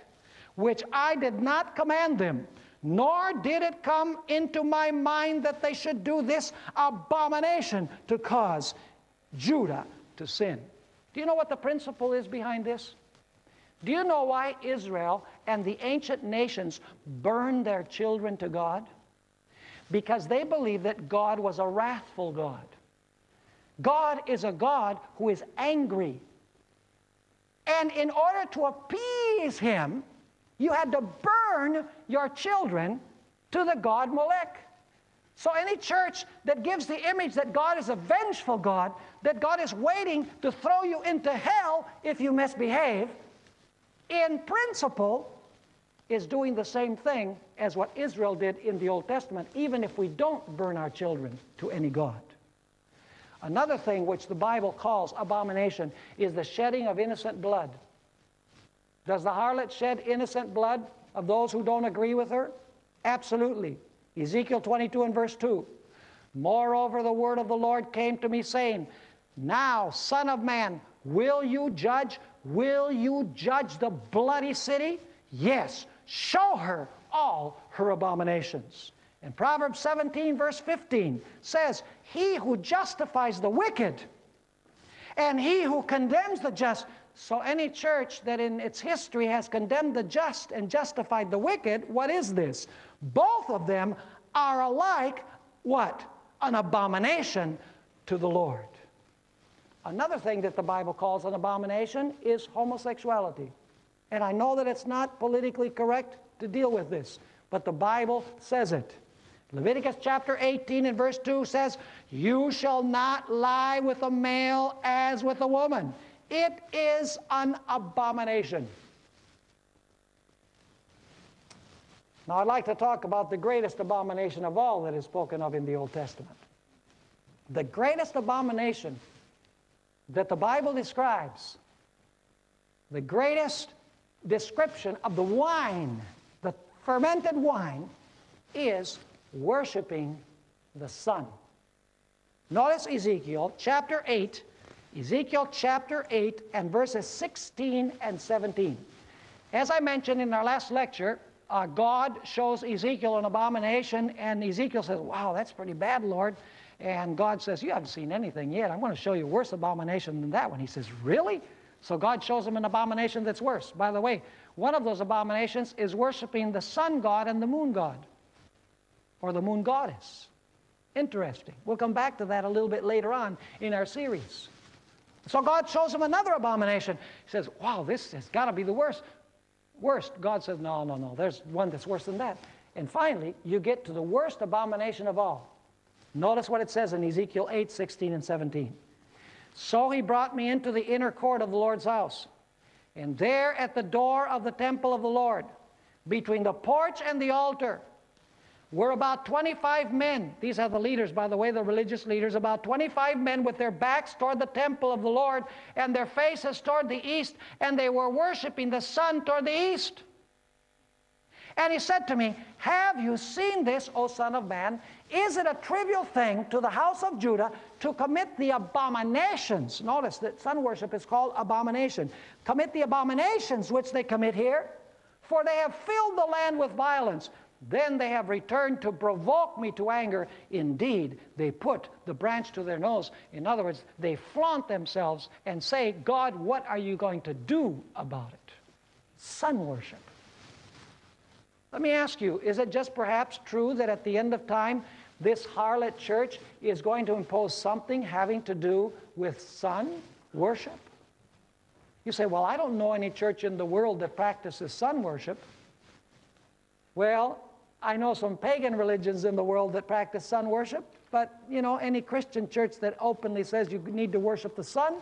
which I did not command them, nor did it come into my mind that they should do this abomination to cause Judah to sin. Do you know what the principle is behind this? Do you know why Israel and the ancient nations burned their children to God? Because they believed that God was a wrathful God. God is a God who is angry. And in order to appease Him, you had to burn your children to the god Molech. So any church that gives the image that God is a vengeful God, that God is waiting to throw you into hell if you misbehave, in principle, is doing the same thing as what Israel did in the Old Testament, even if we don't burn our children to any god. Another thing which the Bible calls abomination is the shedding of innocent blood. Does the harlot shed innocent blood of those who don't agree with her? Absolutely. Ezekiel twenty-two and verse two. Moreover, the word of the Lord came to me, saying, Now, son of man, will you judge? Will you judge the bloody city? Yes, show her all her abominations. And Proverbs seventeen verse fifteen says, He who justifies the wicked and he who condemns the just. So any church that in its history has condemned the just and justified the wicked, what is this? Both of them are alike, what? An abomination to the Lord. Another thing that the Bible calls an abomination is homosexuality. And I know that it's not politically correct to deal with this, but the Bible says it. Leviticus chapter eighteen and verse two says, You shall not lie with a male as with a woman. It is an abomination. Now I'd like to talk about the greatest abomination of all that is spoken of in the Old Testament. The greatest abomination that the Bible describes, the greatest description of the wine, the fermented wine, is worshiping the sun. Notice Ezekiel chapter eight, Ezekiel chapter eight and verses sixteen and seventeen. As I mentioned in our last lecture, uh, God shows Ezekiel an abomination, and Ezekiel says, wow, that's pretty bad, Lord. And God says, you haven't seen anything yet. I'm going to show you a worse abomination than that one. He says, really? So God shows him an abomination that's worse. By the way, one of those abominations is worshiping the sun god and the moon god, or the moon goddess. Interesting. We'll come back to that a little bit later on in our series. So God shows him another abomination. He says, wow, this has got to be the worst. Worst. God says, no, no, no, there's one that's worse than that. And finally, you get to the worst abomination of all. Notice what it says in Ezekiel eight, sixteen and seventeen. So he brought me into the inner court of the Lord's house, and there at the door of the temple of the Lord, between the porch and the altar, were about twenty-five men. These are the leaders, by the way, the religious leaders. About twenty-five men with their backs toward the temple of the Lord and their faces toward the east, and they were worshiping the sun toward the east. And he said to me, Have you seen this, O son of man? Is it a trivial thing to the house of Judah to commit the abominations? Notice that sun worship is called abomination. Commit the abominations which they commit here, for they have filled the land with violence. Then they have returned to provoke me to anger. Indeed, they put the branch to their nose. In other words, they flaunt themselves and say, God, what are you going to do about it? Sun worship. Let me ask you, is it just perhaps true that at the end of time, this harlot church is going to impose something having to do with sun worship? You say, well, I don't know any church in the world that practices sun worship. Well, I know some pagan religions in the world that practice sun worship, but, you know, any Christian church that openly says you need to worship the sun,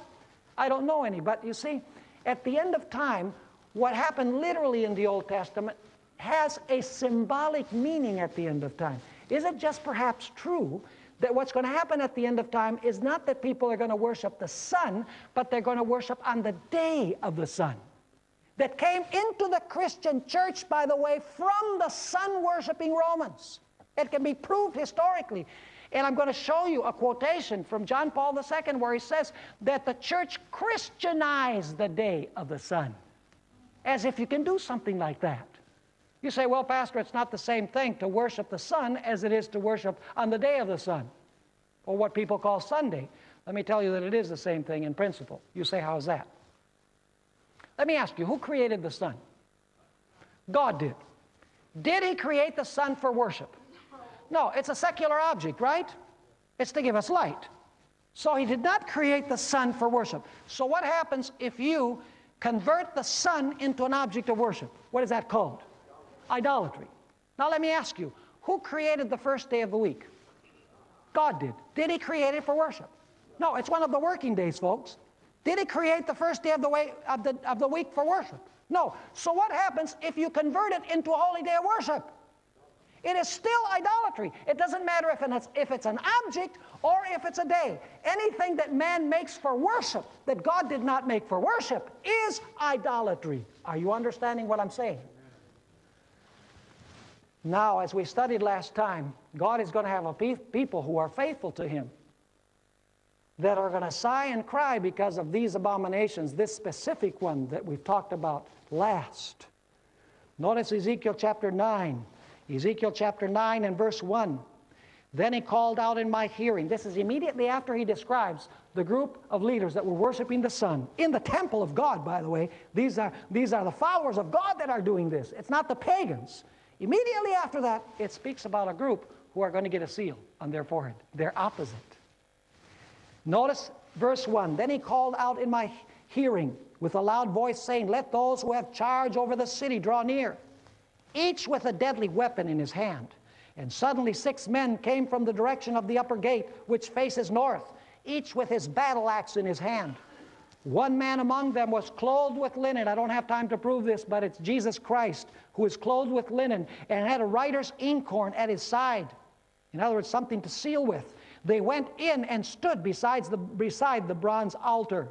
I don't know any. But you see, at the end of time, what happened literally in the Old Testament has a symbolic meaning at the end of time. Is it just perhaps true that what's going to happen at the end of time is not that people are going to worship the sun, but they're going to worship on the day of the sun? That came into the Christian church, by the way, from the sun-worshipping Romans. It can be proved historically. And I'm going to show you a quotation from John Paul the Second where he says that the church Christianized the day of the sun. As if you can do something like that. You say, well, Pastor, it's not the same thing to worship the sun as it is to worship on the day of the sun, or what people call Sunday. Let me tell you that it is the same thing in principle. You say, how's that? Let me ask you, who created the sun? God did. Did He create the sun for worship? No, it's a secular object, right? It's to give us light. So He did not create the sun for worship. So what happens if you convert the sun into an object of worship? What is that called? Idolatry. Now let me ask you, who created the first day of the week? God did. Did He create it for worship? No, it's one of the working days, folks. Did He create the first day of the, way, of, the, of the week for worship? No. So what happens if you convert it into a holy day of worship? It is still idolatry. It doesn't matter if it's, if it's an object or if it's a day. Anything that man makes for worship that God did not make for worship is idolatry. Are you understanding what I'm saying? Now, as we studied last time, God is going to have a pe- people who are faithful to Him, that are going to sigh and cry because of these abominations, this specific one that we've talked about last. Notice Ezekiel chapter nine. Ezekiel chapter nine and verse one. Then He called out in my hearing. This is immediately after He describes the group of leaders that were worshiping the sun in the temple of God, by the way. These are, these are the followers of God that are doing this. It's not the pagans. Immediately after that, it speaks about a group who are going to get a seal on their forehead. They're opposite. Notice verse one. Then He called out in my hearing with a loud voice, saying, let those who have charge over the city draw near, each with a deadly weapon in his hand. And suddenly six men came from the direction of the upper gate, which faces north, each with his battle axe in his hand. One man among them was clothed with linen. I don't have time to prove this, but it's Jesus Christ, who is clothed with linen and had a writer's inkhorn at his side. In other words, something to seal with. They went in and stood besides the, beside the bronze altar.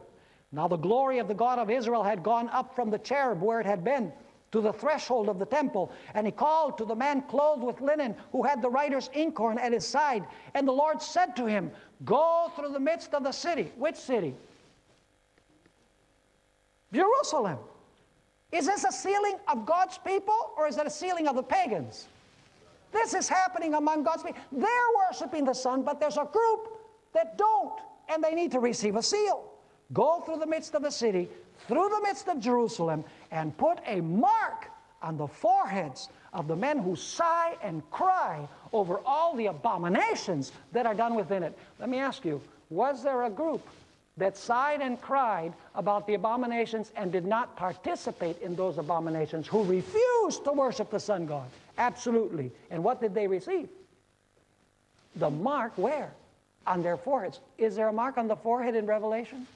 Now the glory of the God of Israel had gone up from the cherub where it had been to the threshold of the temple. And He called to the man clothed with linen who had the writer's inkhorn at his side. And the Lord said to him, go through the midst of the city. Which city? Jerusalem. Is this a sealing of God's people, or is it a sealing of the pagans? This is happening among God's people. They're worshiping the sun, but there's a group that don't, and they need to receive a seal. Go through the midst of the city, through the midst of Jerusalem, and put a mark on the foreheads of the men who sigh and cry over all the abominations that are done within it. Let me ask you, was there a group that sighed and cried about the abominations and did not participate in those abominations, who refused to worship the sun god? Absolutely. And what did they receive? The mark where? On their foreheads. Is there a mark on the forehead in Revelation?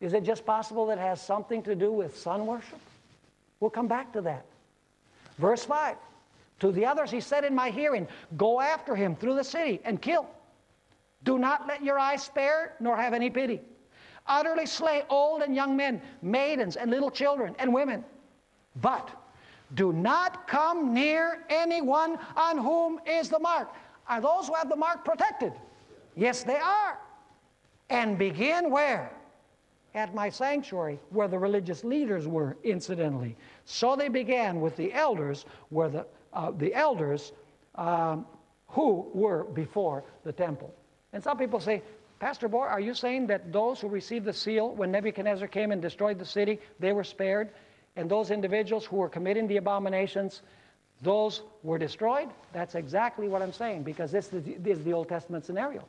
Is it just possible that it has something to do with sun worship? We'll come back to that. Verse five, to the others He said in my hearing, go after him through the city and kill. Do not let your eyes spare, nor have any pity. Utterly slay old and young men, maidens and little children and women. But do not come near anyone on whom is the mark. Are those who have the mark protected? Yes, they are. And begin where? At my sanctuary, where the religious leaders were, incidentally. So they began with the elders, where the, uh, the elders um, who were before the temple. And some people say, Pastor Bohr, are you saying that those who received the seal when Nebuchadnezzar came and destroyed the city, they were spared? And those individuals who were committing the abominations, those were destroyed? That's exactly what I'm saying, because this is the, this is the Old Testament scenario.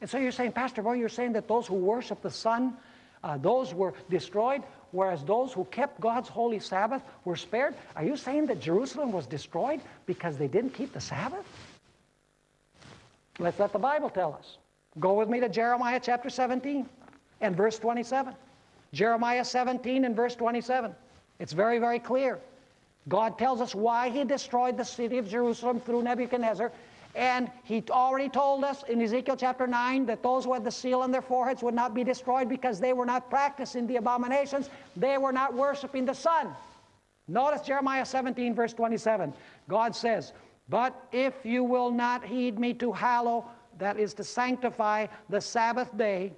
And so you're saying, Pastor Bohr, you're saying that those who worship the sun, uh, those were destroyed, whereas those who kept God's holy Sabbath were spared? Are you saying that Jerusalem was destroyed because they didn't keep the Sabbath? Let's let the Bible tell us. Go with me to Jeremiah chapter seventeen and verse twenty-seven. Jeremiah seventeen and verse twenty-seven. It's very, very clear. God tells us why He destroyed the city of Jerusalem through Nebuchadnezzar, and He already told us in Ezekiel chapter nine that those who had the seal on their foreheads would not be destroyed because they were not practicing the abominations. They were not worshiping the sun. Notice Jeremiah seventeen verse twenty-seven. God says, But if you will not heed me to hallow, that is to sanctify, the Sabbath day,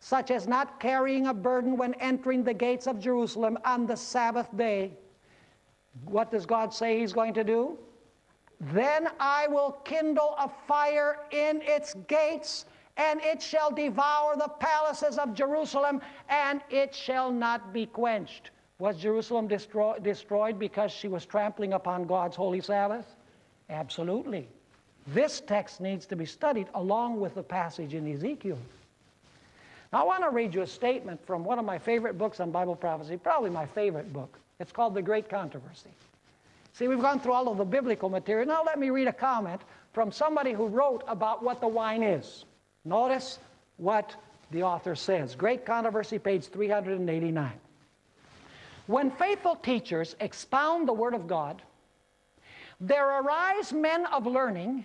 such as not carrying a burden when entering the gates of Jerusalem on the Sabbath day, what does God say He's going to do? Then I will kindle a fire in its gates, and it shall devour the palaces of Jerusalem, and it shall not be quenched. Was Jerusalem destroy, destroyed because she was trampling upon God's holy Sabbath? Absolutely. This text needs to be studied along with the passage in Ezekiel. Now I want to read you a statement from one of my favorite books on Bible prophecy, probably my favorite book. It's called The Great Controversy. See, we've gone through all of the biblical material. Now let me read a comment from somebody who wrote about what the wine is. Notice what the author says. Great Controversy, page three eighty-nine. When faithful teachers expound the Word of God, there arise men of learning,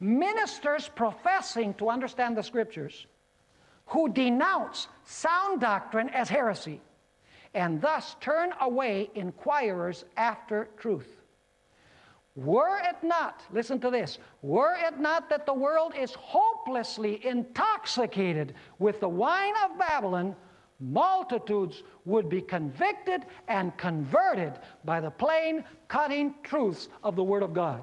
ministers professing to understand the Scriptures, who denounce sound doctrine as heresy, and thus turn away inquirers after truth. Were it not, listen to this, were it not that the world is hopelessly intoxicated with the wine of Babylon, multitudes would be convicted and converted by the plain, cutting truths of the Word of God.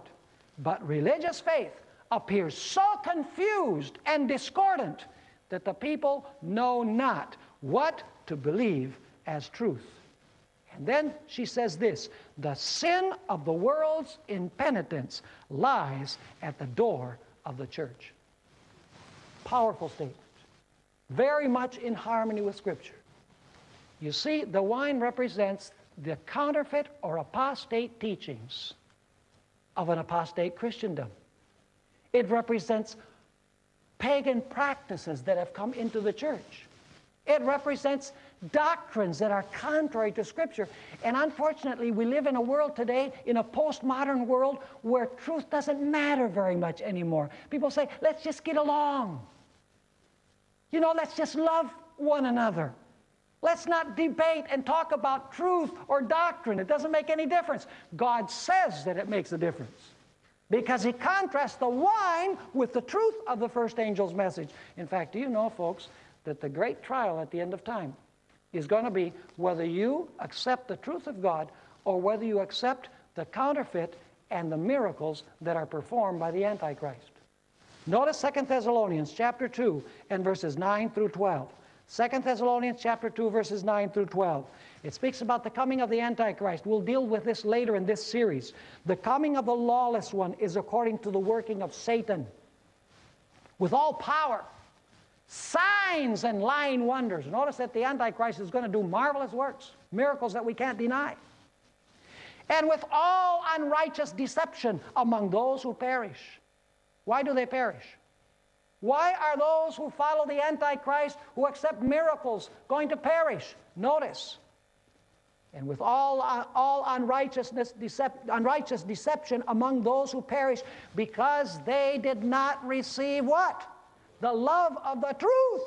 But religious faith appears so confused and discordant that the people know not what to believe as truth. And then she says this, the sin of the world's impenitence lies at the door of the church. Powerful statement. Very much in harmony with Scripture. You see, the wine represents the counterfeit or apostate teachings of an apostate Christendom. It represents pagan practices that have come into the church. It represents doctrines that are contrary to Scripture. And unfortunately, we live in a world today, in a postmodern world, where truth doesn't matter very much anymore. People say, let's just get along. You know, let's just love one another. Let's not debate and talk about truth or doctrine. It doesn't make any difference. God says that it makes a difference, because He contrasts the wine with the truth of the first angel's message. In fact, do you know, folks, that the great trial at the end of time is going to be whether you accept the truth of God or whether you accept the counterfeit and the miracles that are performed by the Antichrist. Notice Second Thessalonians chapter two and verses nine through twelve. Second Thessalonians chapter two, verses nine through twelve. It speaks about the coming of the Antichrist. We'll deal with this later in this series. The coming of the lawless one is according to the working of Satan, with all power, signs and lying wonders. Notice that the Antichrist is going to do marvelous works, miracles that we can't deny. And with all unrighteous deception among those who perish. Why do they perish? Why are those who follow the Antichrist, who accept miracles, going to perish? Notice. And with all, uh, all unrighteousness, decep unrighteous deception among those who perish, because they did not receive what? The love of the truth,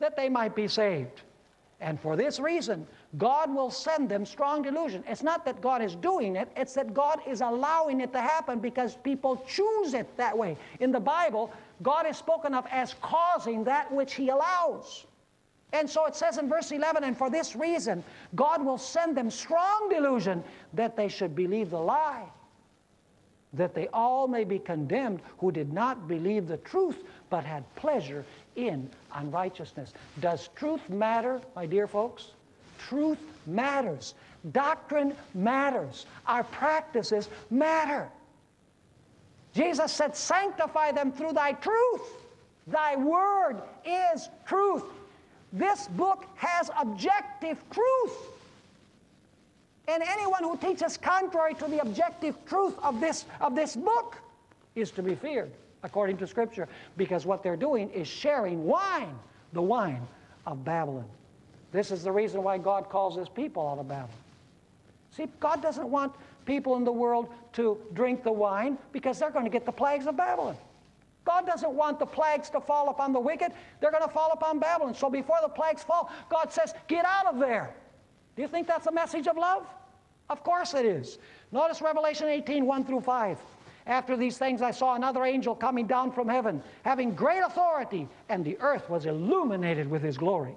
that they might be saved. And for this reason, God will send them strong delusion. It's not that God is doing it, it's that God is allowing it to happen because people choose it that way. In the Bible, God is spoken of as causing that which He allows. And so it says in verse eleven, and for this reason, God will send them strong delusion that they should believe the lie, that they all may be condemned who did not believe the truth, but had pleasure in unrighteousness. Does truth matter, my dear folks? Truth matters. Doctrine matters. Our practices matter. Jesus said, sanctify them through thy truth. Thy word is truth. This book has objective truth. And anyone who teaches contrary to the objective truth of this, of this book is to be feared, according to Scripture, because what they're doing is sharing wine, the wine of Babylon. This is the reason why God calls His people out of Babylon. See, God doesn't want people in the world to drink the wine because they're going to get the plagues of Babylon. God doesn't want the plagues to fall upon the wicked. They're going to fall upon Babylon. So before the plagues fall, God says, get out of there. Do you think that's a message of love? Of course it is. Notice Revelation eighteen, one through five. After these things I saw another angel coming down from heaven, having great authority, and the earth was illuminated with his glory.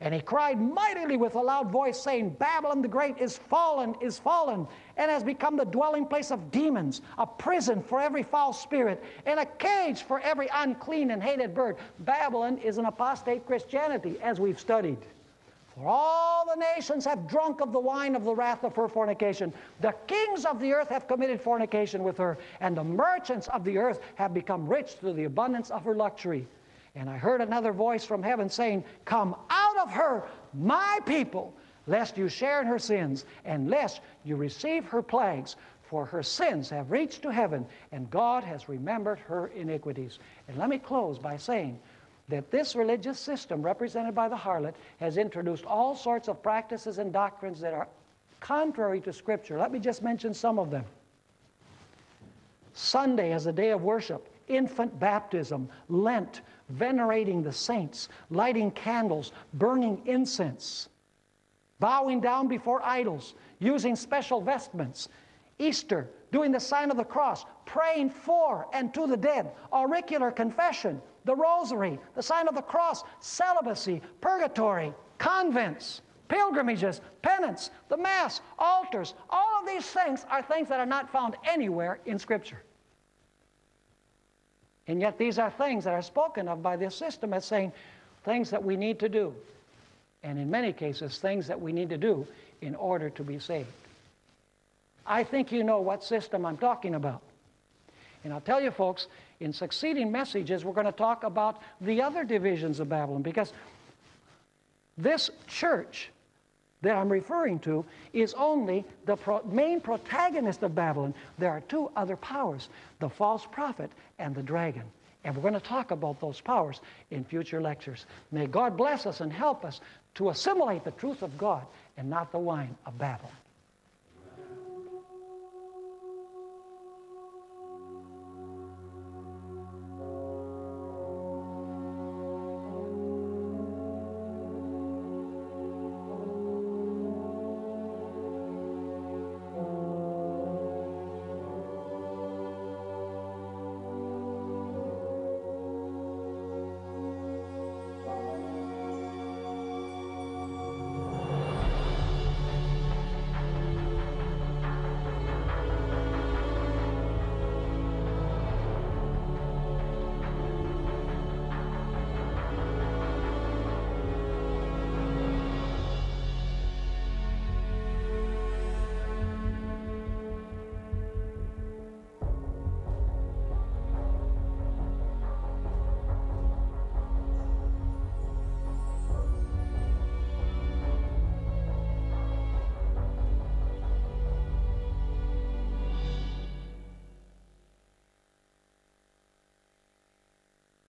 And he cried mightily with a loud voice, saying, Babylon the Great is fallen, is fallen, and has become the dwelling place of demons, a prison for every foul spirit, and a cage for every unclean and hated bird. Babylon is an apostate Christianity, as we've studied. For all the nations have drunk of the wine of the wrath of her fornication. The kings of the earth have committed fornication with her, and the merchants of the earth have become rich through the abundance of her luxury. And I heard another voice from heaven saying, Come out of her, my people, lest you share in her sins, and lest you receive her plagues. For her sins have reached to heaven, and God has remembered her iniquities. And let me close by saying that this religious system represented by the harlot has introduced all sorts of practices and doctrines that are contrary to Scripture. Let me just mention some of them. Sunday as a day of worship, infant baptism, Lent, venerating the saints, lighting candles, burning incense, bowing down before idols, using special vestments, Easter, doing the sign of the cross, praying for and to the dead, auricular confession, the rosary, the sign of the cross, celibacy, purgatory, convents, pilgrimages, penance, the Mass, altars. All of these things are things that are not found anywhere in Scripture. And yet these are things that are spoken of by this system as saying things that we need to do, and in many cases things that we need to do in order to be saved. I think you know what system I'm talking about. And I'll tell you, folks, in succeeding messages, we're going to talk about the other divisions of Babylon, because this church that I'm referring to is only the pro main protagonist of Babylon. There are two other powers, the false prophet and the dragon. And we're going to talk about those powers in future lectures. May God bless us and help us to assimilate the truth of God and not the wine of Babylon.